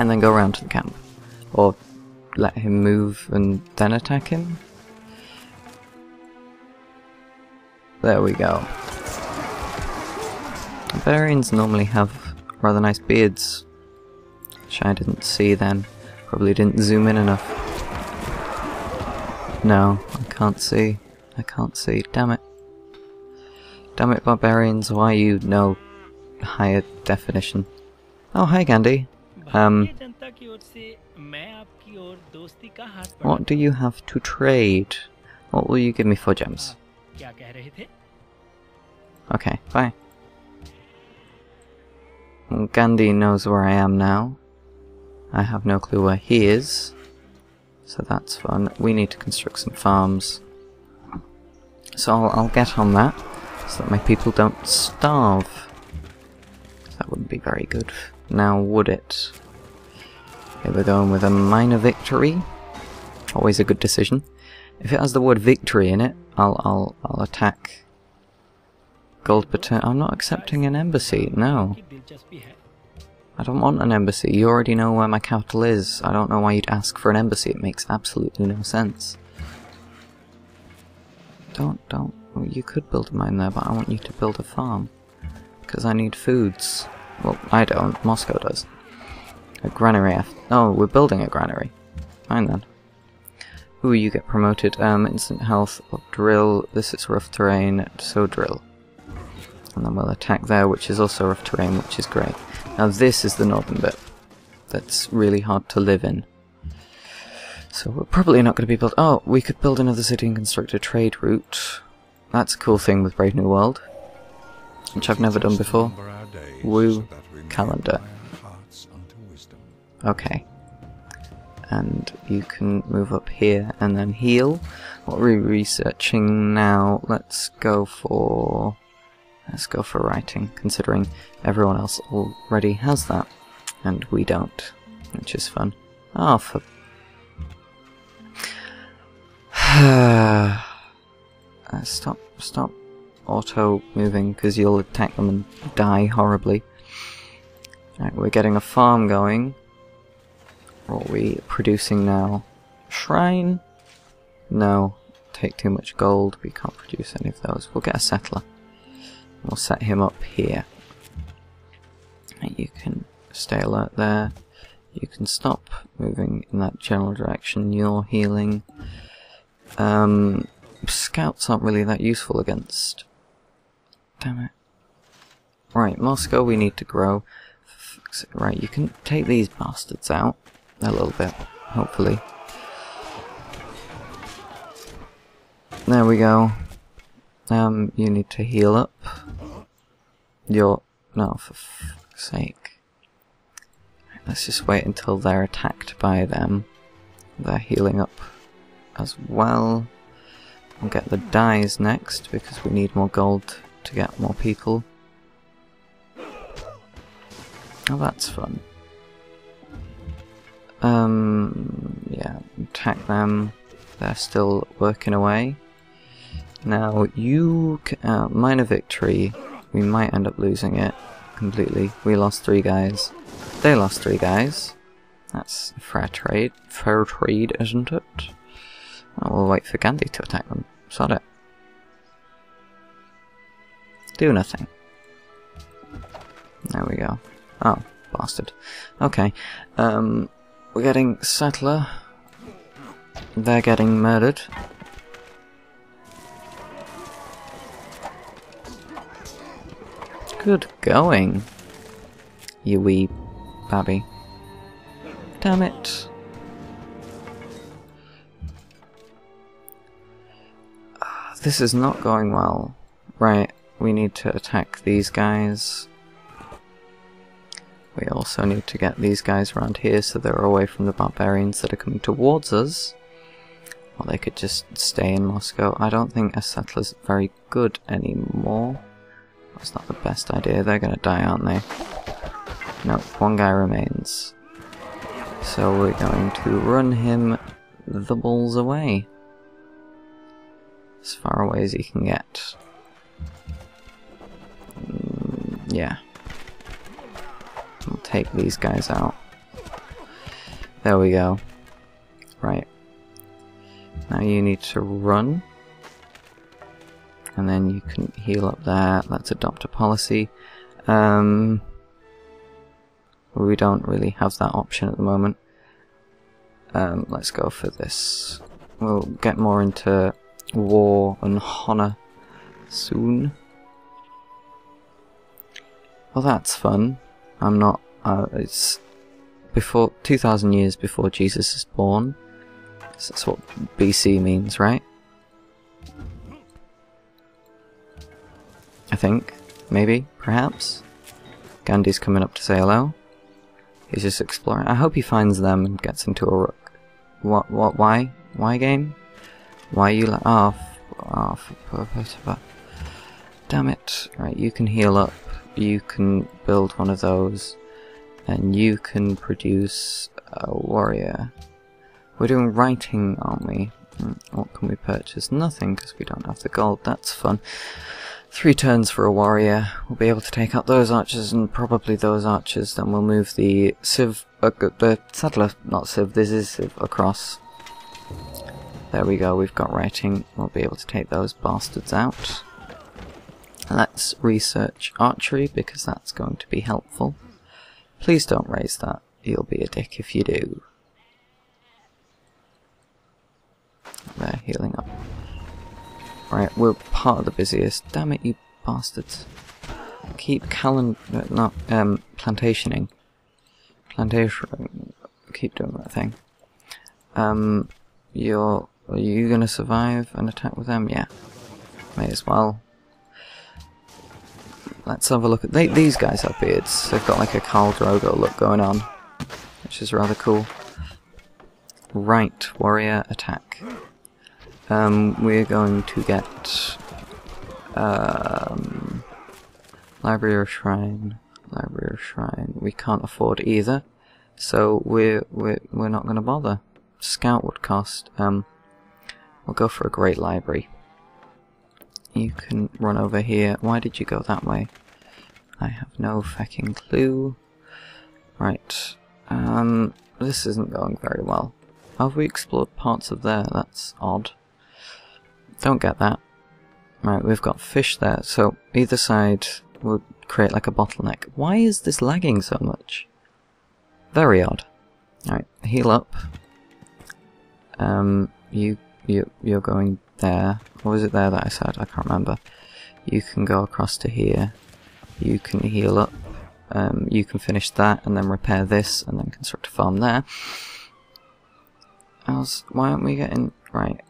and then go around to the camp. Or let him move and then attack him. There we go. Barbarians normally have rather nice beards, which I didn't see then. Probably didn't zoom in enough. No, I can't see. I can't see. Damn it. Damn it, Barbarians, why are you no higher definition? Oh, hi, Gandhi. What do you have to trade? What will you give me for gems? Okay, bye. Gandhi knows where I am now. I have no clue where he is. So that's fun. We need to construct some farms. So I'll get on that, so that my people don't starve. That wouldn't be very good now, would it? Here we're going with a minor victory. Always a good decision. If it has the word victory in it, I'll attack. Gold pattern. I'm not accepting an embassy. No. I don't want an embassy. You already know where my capital is. I don't know why you'd ask for an embassy. It makes absolutely no sense. Don't. You could build a mine there, but I want you to build a farm. Because I need foods. Well, I don't. Moscow does. A granary. Oh, we're building a granary. Fine then. Ooh, you get promoted. Instant health. Or drill. This is rough terrain, so drill. And then we'll attack there, which is also rough terrain, which is great. Now this is the northern bit. That's really hard to live in. So we're probably not going to be built... Oh, we could build another city and construct a trade route. That's a cool thing with Brave New World, which I've never done before. Woo. Calendar. Okay. And you can move up here and then heal. What are we researching now? Let's go for writing, considering everyone else already has that. And we don't. Which is fun. Oh, for... Stop auto-moving, because you'll attack them and die horribly. Right, we're getting a farm going. What are we producing now? Shrine? No. Take too much gold. We can't produce any of those. We'll get a settler. We'll set him up here. And you can stay alert there. You can stop moving in that general direction. You're healing. Scouts aren't really that useful against... Damn it. Right, Moscow, we need to grow. Right, you can take these bastards out a little bit, hopefully. There we go. You need to heal up. No, for fuck's sake. Let's just wait until they're attacked by them. They're healing up as well. We'll get the dyes next, because we need more gold to get more people. Oh, that's fun. Yeah, attack them. They're still working away. Now, you... minor victory. We might end up losing it completely. We lost 3 guys. They lost 3 guys. That's fair trade. Fair trade, isn't it? Oh, we'll wait for Gandhi to attack them. Sod it. Do nothing. There we go. Oh, bastard. Okay. We're getting settler. They're getting murdered. Good going, you wee babby. Damn it. This is not going well. Right, we need to attack these guys. We also need to get these guys around here so they're away from the barbarians that are coming towards us. Or they could just stay in Moscow. I don't think a settler's very good anymore. That's not the best idea. They're gonna die, aren't they? Nope, one guy remains. So we're going to run him the balls away. As far away as he can get. Yeah. We'll take these guys out. There we go. Right. Now you need to run. And then you can heal up there. Let's adopt a policy. We don't really have that option at the moment. Let's go for this. We'll get more into war and honor soon. Well, that's fun. I'm not... it's before 2,000 years before Jesus is born. So that's what BC means, right? I think. Maybe. Perhaps. Gandhi's coming up to say hello. He's just exploring. I hope he finds them and gets into a rook. What, why? Why, game? Why you like... Oh, damn it. Right, you can heal up. You can build one of those. And you can produce a warrior. We're doing writing, aren't we? What can we purchase? Nothing, because we don't have the gold. That's fun. 3 turns for a warrior. We'll be able to take out those archers and probably those archers. Then we'll move the civ... the saddler... Not civ, this is civ across. There we go, we've got writing. We'll be able to take those bastards out. Let's research archery, because that's going to be helpful. Please don't raise that. You'll be a dick if you do. They're healing up. Right, we're part of the busiest. Damn it, you bastards. Keep plantationing. Plantation. Keep doing that thing. Are you gonna survive an attack with them? Yeah. May as well. Let's have a look at... these guys have beards. They've got like a Khal Drogo look going on. Which is rather cool. Right, warrior attack. We're going to get library or shrine. Library or shrine. We can't afford either, so we're not going to bother. Scout would cost. We'll go for a great library. You can run over here. Why did you go that way? I have no fucking clue. Right. This isn't going very well. Have we explored parts of there? That's odd. Don't get that. Right, we've got fish there, so either side will create like a bottleneck. Why is this lagging so much? Very odd. Alright, heal up. You're going there. Or was it there that I said? I can't remember. You can go across to here. You can heal up. You can finish that and then repair this and then construct a farm there. Else, why aren't we getting... Right.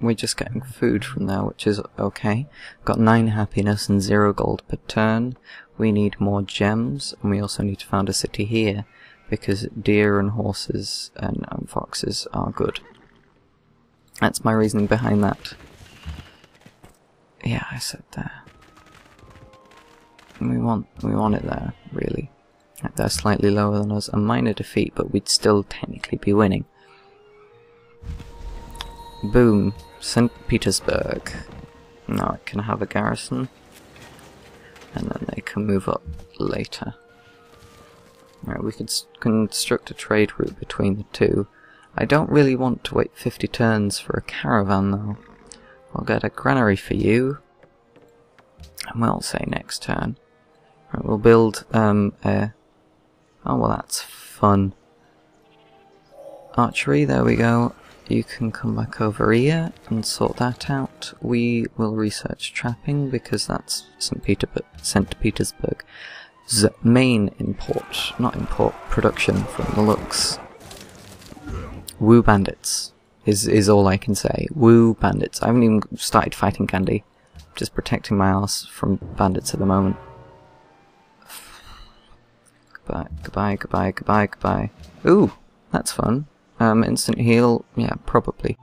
We're just getting food from there, which is okay. Got 9 happiness and 0 gold per turn. We need more gems, and we also need to found a city here, because deer and horses and foxes are good. That's my reasoning behind that. Yeah, I said there. We want it there, really. They're slightly lower than us. A minor defeat, but we'd still technically be winning. Boom. St. Petersburg. Now it can have a garrison. And then they can move up later. Right, we could construct a trade route between the two. I don't really want to wait 50 turns for a caravan, though. I'll get a granary for you. And we'll say next turn. Right, we'll build a... Oh, well, that's fun. Archery, there we go. You can come back over here and sort that out. We will research trapping, because that's St. Petersburg's main import, not import, production from the looks. Woo bandits is all I can say. Woo bandits. I haven't even started fighting Gandhi. Just protecting my ass from bandits at the moment. Goodbye, goodbye, goodbye, goodbye, goodbye. Ooh, that's fun. Instant heal, yeah, probably.